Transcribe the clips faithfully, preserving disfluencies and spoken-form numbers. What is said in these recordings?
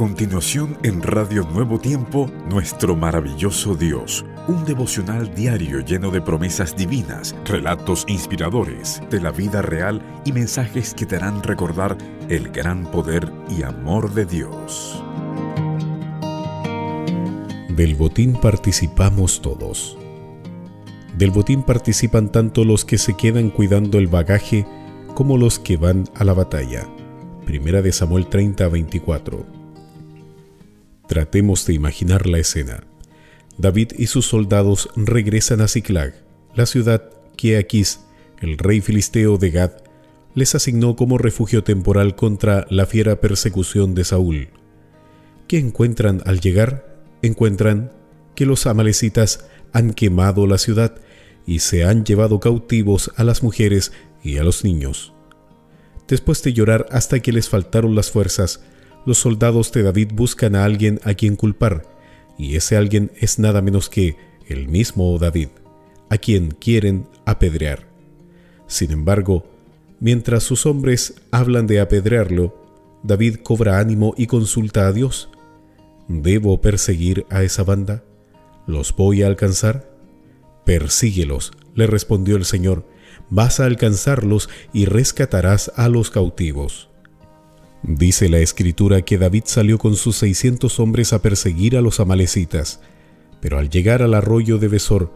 continuación en Radio Nuevo Tiempo, Nuestro Maravilloso Dios, un devocional diario lleno de promesas divinas, relatos inspiradores de la vida real y mensajes que te harán recordar el gran poder y amor de Dios. Del botín participamos todos. Del botín participan tanto los que se quedan cuidando el bagaje como los que van a la batalla. Primera de Samuel treinta a veinticuatro. Tratemos de imaginar la escena. David y sus soldados regresan a Siklag, la ciudad que Aquís, el rey filisteo de Gad, les asignó como refugio temporal contra la fiera persecución de Saúl. ¿Qué encuentran al llegar? Encuentran que los amalecitas han quemado la ciudad y se han llevado cautivos a las mujeres y a los niños. Después de llorar hasta que les faltaron las fuerzas, los soldados de David buscan a alguien a quien culpar, y ese alguien es nada menos que el mismo David, a quien quieren apedrear. Sin embargo, mientras sus hombres hablan de apedrearlo, David cobra ánimo y consulta a Dios. ¿Debo perseguir a esa banda? ¿Los voy a alcanzar? Persíguelos, le respondió el Señor. Vas a alcanzarlos y rescatarás a los cautivos. Dice la Escritura que David salió con sus seiscientos hombres a perseguir a los amalecitas, pero al llegar al arroyo de Besor,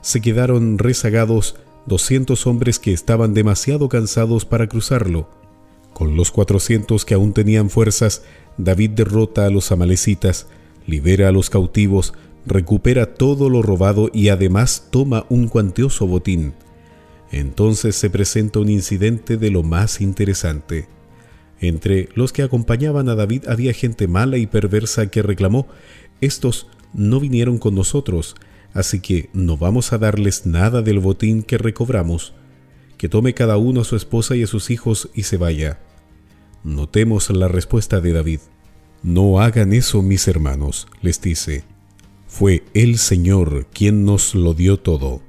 se quedaron rezagados doscientos hombres que estaban demasiado cansados para cruzarlo. Con los cuatrocientos que aún tenían fuerzas, David derrota a los amalecitas, libera a los cautivos, recupera todo lo robado y además toma un cuantioso botín. Entonces se presenta un incidente de lo más interesante. Entre los que acompañaban a David había gente mala y perversa que reclamó: «Estos no vinieron con nosotros, así que no vamos a darles nada del botín que recobramos. Que tome cada uno a su esposa y a sus hijos y se vaya». Notemos la respuesta de David. «No hagan eso, mis hermanos», les dice. «Fue el Señor quien nos lo dio todo».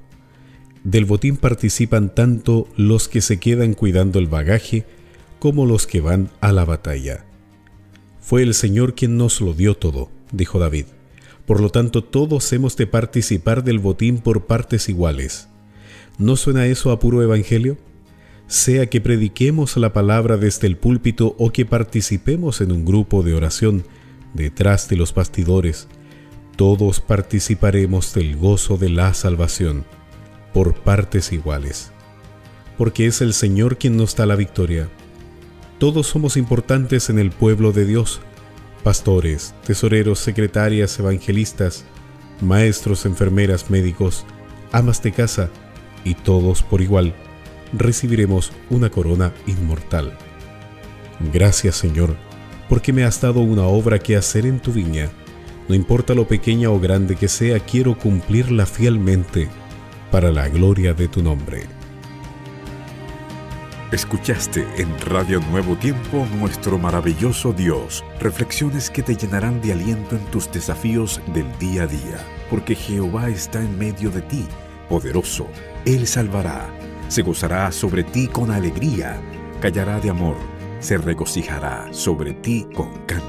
Del botín participan tanto los que se quedan cuidando el bagaje como los que van a la batalla. Fue el Señor quien nos lo dio todo, dijo David. Por lo tanto, todos hemos de participar del botín por partes iguales. ¿No suena eso a puro evangelio? Sea que prediquemos la palabra desde el púlpito o que participemos en un grupo de oración detrás de los bastidores, todos participaremos del gozo de la salvación por partes iguales, porque es el Señor quien nos da la victoria. Todos somos importantes en el pueblo de Dios: pastores, tesoreros, secretarias, evangelistas, maestros, enfermeras, médicos, amas de casa, y todos por igual recibiremos una corona inmortal. Gracias, Señor, porque me has dado una obra que hacer en tu viña. No importa lo pequeña o grande que sea, quiero cumplirla fielmente, para la gloria de tu nombre. Escuchaste en Radio Nuevo Tiempo, Nuestro Maravilloso Dios, reflexiones que te llenarán de aliento en tus desafíos del día a día, porque Jehová está en medio de ti, poderoso. Él salvará, se gozará sobre ti con alegría, callará de amor, se regocijará sobre ti con canto.